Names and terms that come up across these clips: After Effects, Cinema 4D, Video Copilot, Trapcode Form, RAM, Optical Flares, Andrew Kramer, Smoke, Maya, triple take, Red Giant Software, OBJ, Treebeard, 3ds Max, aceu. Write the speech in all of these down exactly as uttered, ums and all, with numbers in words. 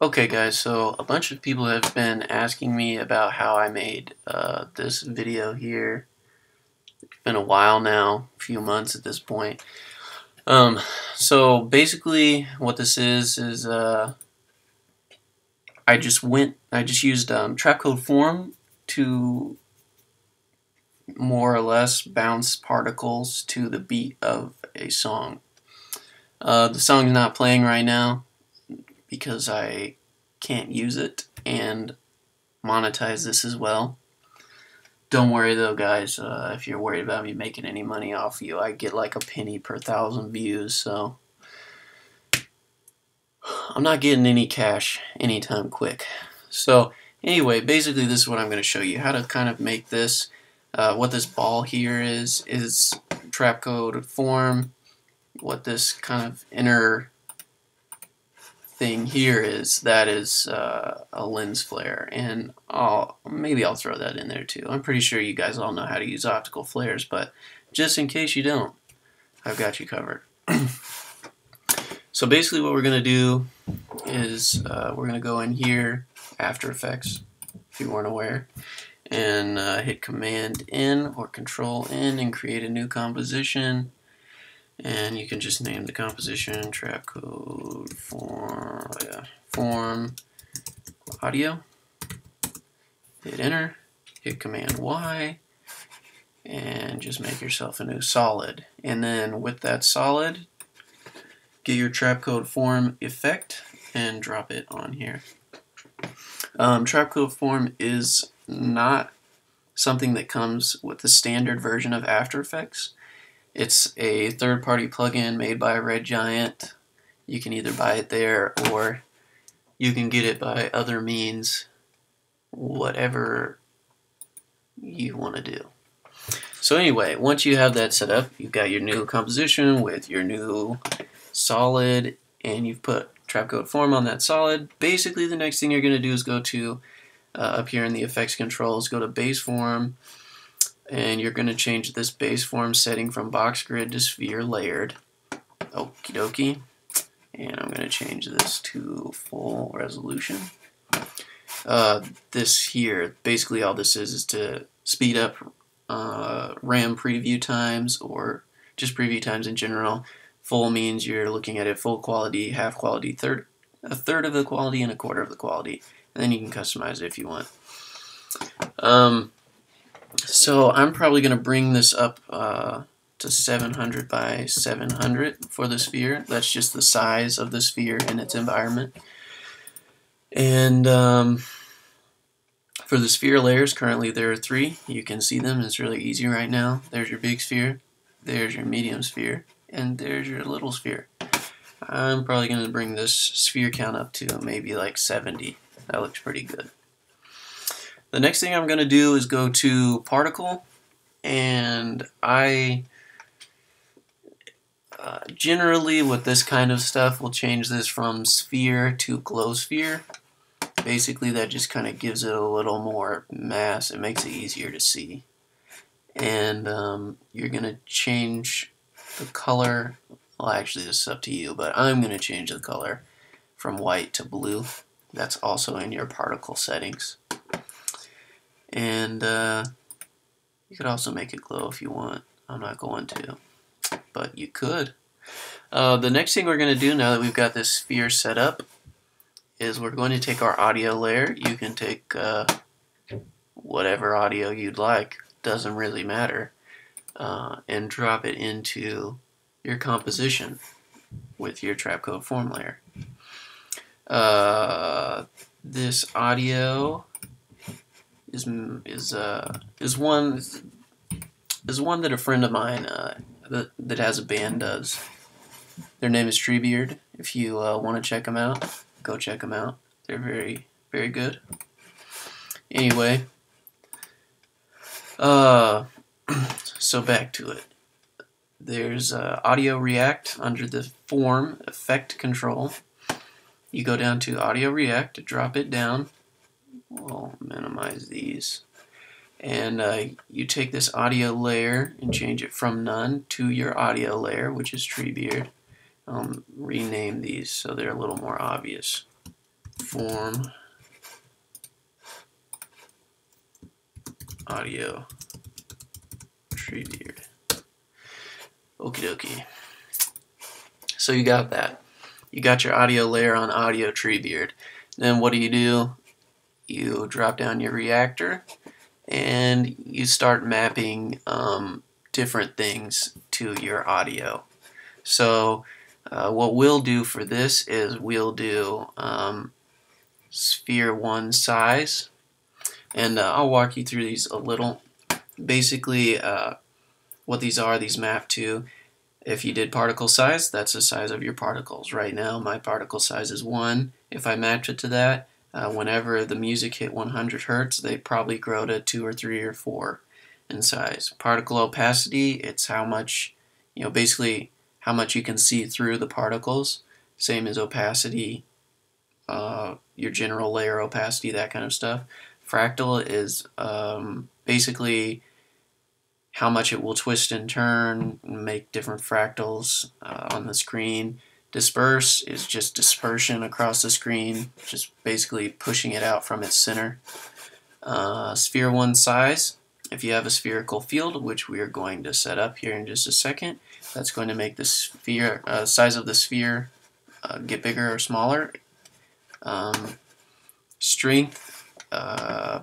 Okay guys, so a bunch of people have been asking me about how I made uh, this video here. It's been a while now, a few months at this point. Um, so basically what this is, is uh, I just went, I just used um, Trapcode Form to more or less bounce particles to the beat of a song. Uh, the song's not playing right now, because I can't use it and monetize this as well. Don't worry though guys, uh, if you're worried about me making any money off you, I get like a penny per thousand views, so I'm not getting any cash anytime quick. So anyway, basically this is what I'm going to show you, how to kind of make this, uh, what this ball here is, is Trapcode Form, what this kind of inner thing here is, that is uh, a lens flare, and I'll, maybe I'll throw that in there too. I'm pretty sure you guys all know how to use optical flares, but just in case you don't, I've got you covered. So basically what we're going to do is uh, we're going to go in here, After Effects, if you weren't aware, and uh, hit Command N or Control N and create a new composition. And you can just name the composition Trapcode Form, yeah, form Audio. Hit Enter, hit Command Y, and just make yourself a new solid. And then with that solid, get your Trapcode Form effect and drop it on here. Um, Trapcode Form is not something that comes with the standard version of After Effects. It's a third-party plugin made by Red Giant. You can either buy it there or you can get it by other means, whatever you want to do. So anyway, once you have that set up, you've got your new composition with your new solid, and you've put Trapcode Form on that solid. Basically, the next thing you're going to do is go to, uh, up here in the effects controls, go to Base Form, and you're going to change this base form setting from box grid to sphere layered. Okie dokie. And I'm going to change this to full resolution. Uh, this here, basically all this is is to speed up uh, RAM preview times, or just preview times in general. Full means you're looking at it full quality, half quality, third, a third of the quality, and a quarter of the quality. And then you can customize it if you want. Um... So I'm probably going to bring this up uh, to seven hundred by seven hundred for the sphere. That's just the size of the sphere and its environment. And um, for the sphere layers, currently there are three. You can see them. It's really easy right now. There's your big sphere, there's your medium sphere, and there's your little sphere. I'm probably going to bring this sphere count up to maybe like seventy. That looks pretty good. The next thing I'm going to do is go to Particle, and I uh, generally with this kind of stuff will change this from sphere to glow sphere. Basically that just kind of gives it a little more mass, it makes it easier to see. And um, you're going to change the color, well actually this is up to you, but I'm going to change the color from white to blue. That's also in your particle settings. And uh, you could also make it glow if you want. I'm not going to, but you could. Uh, the next thing we're going to do now that we've got this sphere set up is we're going to take our audio layer. You can take uh, whatever audio you'd like, doesn't really matter, uh, and drop it into your composition with your Trapcode Form layer. Uh, this audio is is uh is one is one that a friend of mine uh that, that has a band does. Their name is Treebeard. If you uh, want to check them out, go check them out. They're very very good. Anyway, uh, so back to it. There's uh, Audio React under the Form Effect Control. You go down to Audio React, drop it down. We'll minimize these, and uh, you take this audio layer and change it from none to your audio layer, which is Treebeard. Um, rename these so they're a little more obvious. form audio Treebeard. Okie dokie. So you got that. You got your audio layer on audio Treebeard. Then what do you do? You drop down your reactor and you start mapping um, different things to your audio. So uh, what we'll do for this is we'll do um, sphere one size, and uh, I'll walk you through these a little. Basically uh, what these are, these map to, if you did particle size, that's the size of your particles. Right now my particle size is one. If I match it to that, Uh, whenever the music hit one hundred hertz, they probably grow to two or three or four in size. Particle opacity, it's how much, you know, basically how much you can see through the particles. Same as opacity, uh, your general layer opacity, that kind of stuff. Fractal is um, basically how much it will twist and turn, make different fractals uh, on the screen. Disperse is just dispersion across the screen, just basically pushing it out from its center. Uh, sphere one size, if you have a spherical field, which we are going to set up here in just a second, that's going to make the sphere uh, size of the sphere uh, get bigger or smaller. Um, strength, uh,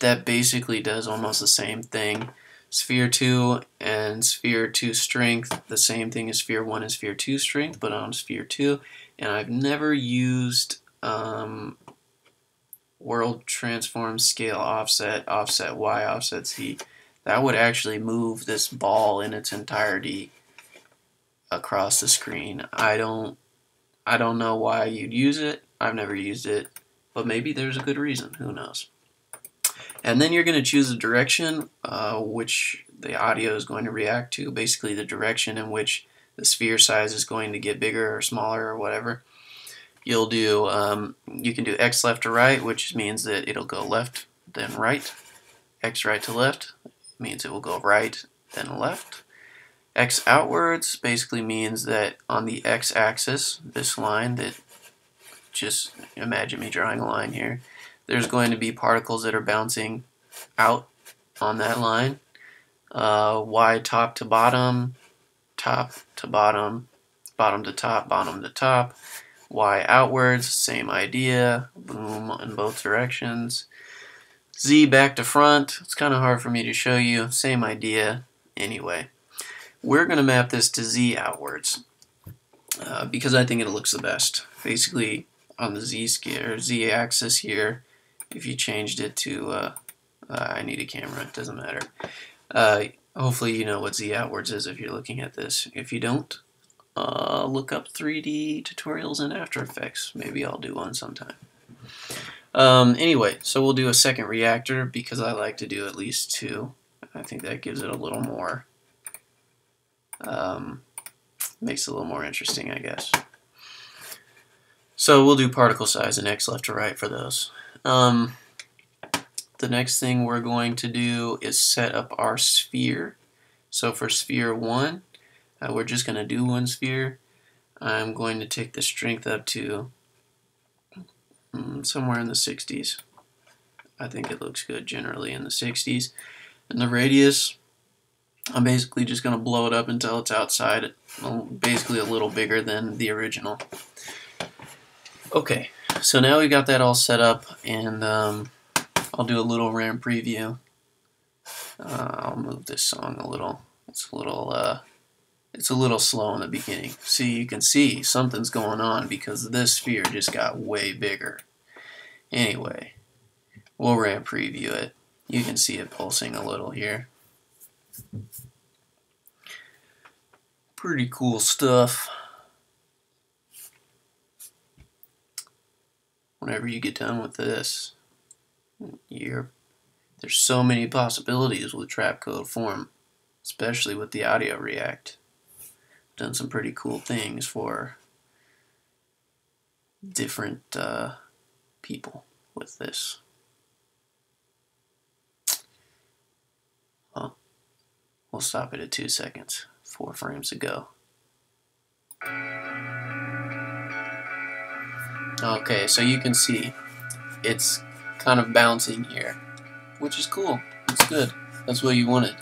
that basically does almost the same thing. Sphere two and Sphere two strength, the same thing as Sphere one and Sphere two strength, but on Sphere two. And I've never used um, World Transform Scale Offset, Offset Y, Offset Z. That would actually move this ball in its entirety across the screen. I don't, I don't know why you'd use it. I've never used it, but maybe there's a good reason. Who knows? And then you're going to choose a direction uh, which the audio is going to react to, basically the direction in which the sphere size is going to get bigger or smaller or whatever. You'll do, um, you can do X left to right, which means that it'll go left then right. X right to left means it will go right then left. X outwards basically means that on the X axis, this line that, just imagine me drawing a line here, there's going to be particles that are bouncing out on that line. Uh, Y top to bottom, top to bottom, bottom to top, bottom to top. Y outwards, same idea, boom in both directions. Z back to front, it's kind of hard for me to show you, same idea anyway. We're going to map this to Z outwards uh, because I think it looks the best. Basically on the Z scale or Z axis here, if you changed it to, uh, uh, I need a camera, it doesn't matter. Uh, hopefully you know what Z outwards is if you're looking at this. If you don't, uh, look up three D tutorials in After Effects. Maybe I'll do one sometime. Um, anyway, so we'll do a second reactor because I like to do at least two. I think that gives it a little more, um, makes it a little more interesting, I guess. So we'll do particle size and X left to right for those. Um, the next thing we're going to do is set up our sphere. So for sphere one, uh, we're just going to do one sphere. I'm going to take the strength up to um, somewhere in the sixties. I think it looks good generally in the sixties. And the radius, I'm basically just going to blow it up until it's outside, basically a little bigger than the original. Okay, so now we've got that all set up, and um, I'll do a little RAM preview. Uh, I'll move this song a little. It's a little, uh, it's a little slow in the beginning. See, you can see something's going on because this sphere just got way bigger. Anyway, we'll RAM preview it. You can see it pulsing a little here. Pretty cool stuff. Whenever you get done with this, you're, there's so many possibilities with Trapcode Form, especially with the Audio React. I've done some pretty cool things for different uh, people with this. Well, we'll stop it at two seconds, four frames to go. Okay, so you can see it's kind of bouncing here, which is cool. It's good. That's what you wanted.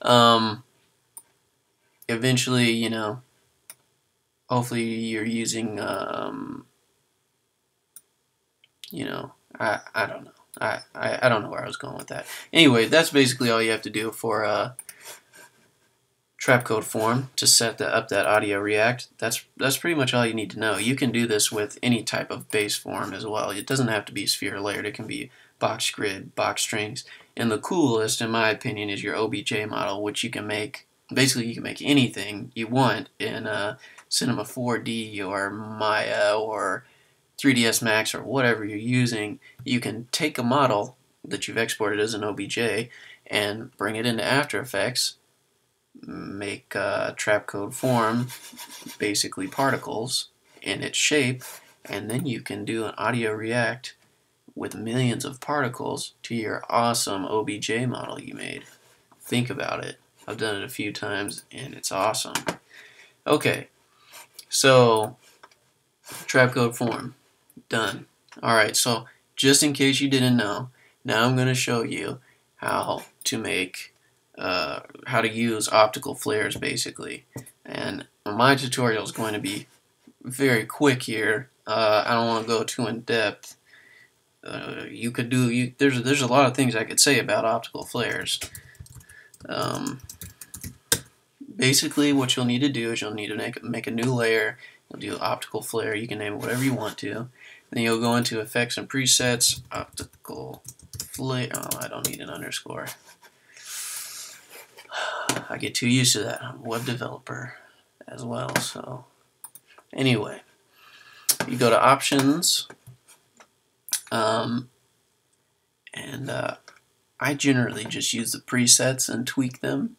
Um, eventually, you know, hopefully you're using, um, you know, I, I don't know. I, I, I don't know where I was going with that. Anyway, that's basically all you have to do for uh, Trapcode Form to set the, up that audio react. That's that's pretty much all you need to know. You can do this with any type of base form as well. It doesn't have to be sphere layered. It can be box grid, box strings. And the coolest, in my opinion, is your O B J model, which you can make, basically you can make anything you want in uh, Cinema four D or Maya or three D S Max or whatever you're using. You can take a model that you've exported as an O B J and bring it into After Effects, make uh, Trapcode Form, basically particles in its shape, and then you can do an audio react with millions of particles to your awesome O B J model you made. Think about it. I've done it a few times and it's awesome. Okay, so Trapcode Form. Done. Alright, so just in case you didn't know, now I'm going to show you how to make, uh, how to use optical flares basically. And my tutorial is going to be very quick here. Uh, I don't want to go too in depth. Uh, you could do, you, there's, there's a lot of things I could say about optical flares. Um, basically what you'll need to do is you'll need to make, make a new layer. You'll do optical flare, you can name it whatever you want to. Then you'll go into effects and presets, optical flare, oh, I don't need an underscore. I get too used to that. I'm a web developer as well, so. Anyway, you go to options, um, and uh, I generally just use the presets and tweak them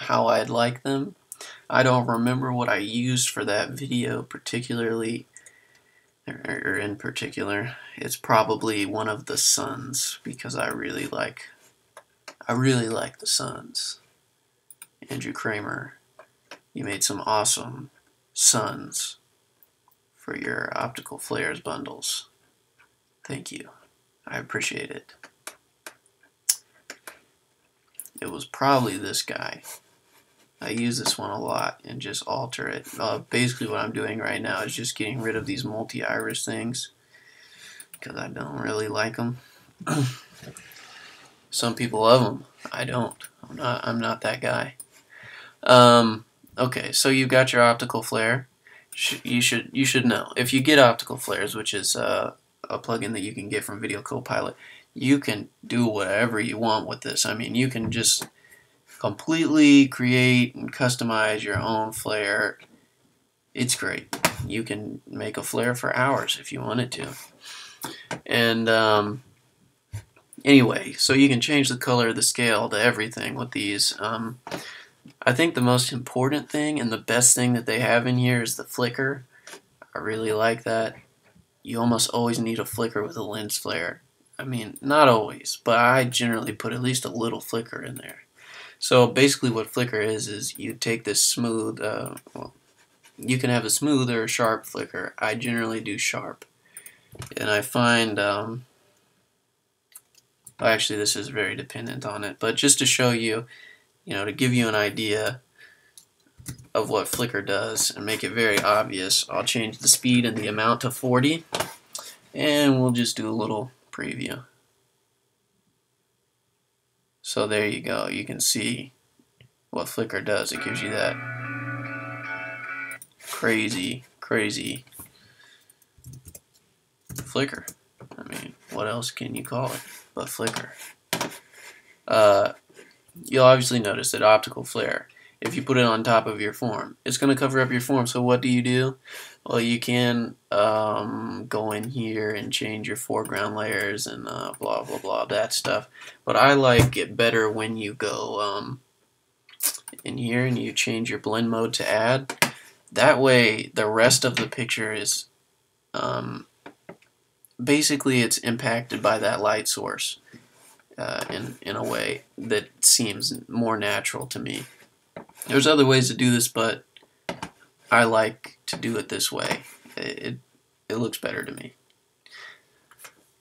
how I'd like them. I don't remember what I used for that video particularly, or in particular. It's probably one of the suns, because I really like, I really like the suns. Andrew Kramer, you made some awesome suns for your optical flares bundles. Thank you. I appreciate it. It was probably this guy. I use this one a lot and just alter it. Uh, basically what I'm doing right now is just getting rid of these multi-iris things because I don't really like them. Some people love them. I don't. I'm not, I'm not that guy. Um, okay, so you've got your optical flare. Sh you should you should know. If you get optical flares, which is uh, a plugin that you can get from Video Copilot, you can do whatever you want with this. I mean, you can just completely create and customize your own flare. It's great. You can make a flare for hours if you wanted to. And um, anyway, so you can change the color, the scale, to everything with these. Um, I think the most important thing and the best thing that they have in here is the flicker. I really like that. You almost always need a flicker with a lens flare. I mean, not always, but I generally put at least a little flicker in there. So basically what flicker is, is you take this smooth, uh, well, you can have a smooth or a sharp flicker. I generally do sharp. And I find, um, well, actually this is very dependent on it, but just to show you, you know, to give you an idea of what flicker does and make it very obvious, I'll change the speed and the amount to forty, and we'll just do a little preview. So there you go. You can see what flicker does. It gives you that crazy, crazy flicker. I mean, what else can you call it but flicker? Uh, you'll obviously notice that optical flare, if you put it on top of your form, it's going to cover up your form. So what do you do? Well, you can um, go in here and change your foreground layers and uh, blah, blah, blah, that stuff. But I like it better when you go um, in here and you change your blend mode to add. That way, the rest of the picture is um, basically it's impacted by that light source uh, in, in a way that seems more natural to me. There's other ways to do this, but I like to do it this way. It, it looks better to me.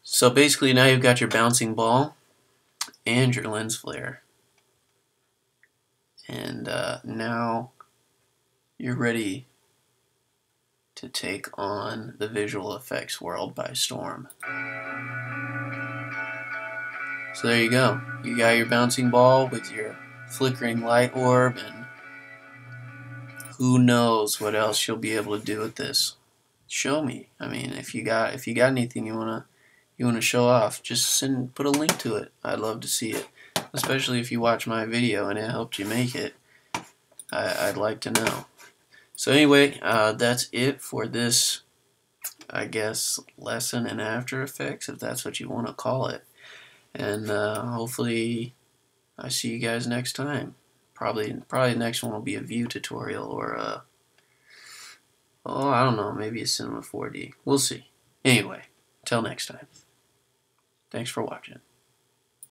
So basically now you've got your bouncing ball and your lens flare. And uh, now you're ready to take on the visual effects world by storm. So there you go. You got your bouncing ball with your flickering light orb, and who knows what else you'll be able to do with this. Show me. I mean, if you got if you got anything you wanna you wanna show off, just send put a link to it. I'd love to see it. Especially if you watch my video and it helped you make it, I, I'd like to know. So anyway, uh, that's it for this, I guess, lesson in After Effects, if that's what you want to call it. And uh, hopefully I see you guys next time. Probably, probably the next one will be a Vue tutorial or a, oh, I don't know, maybe a Cinema four D. We'll see. Anyway, till next time. Thanks for watching.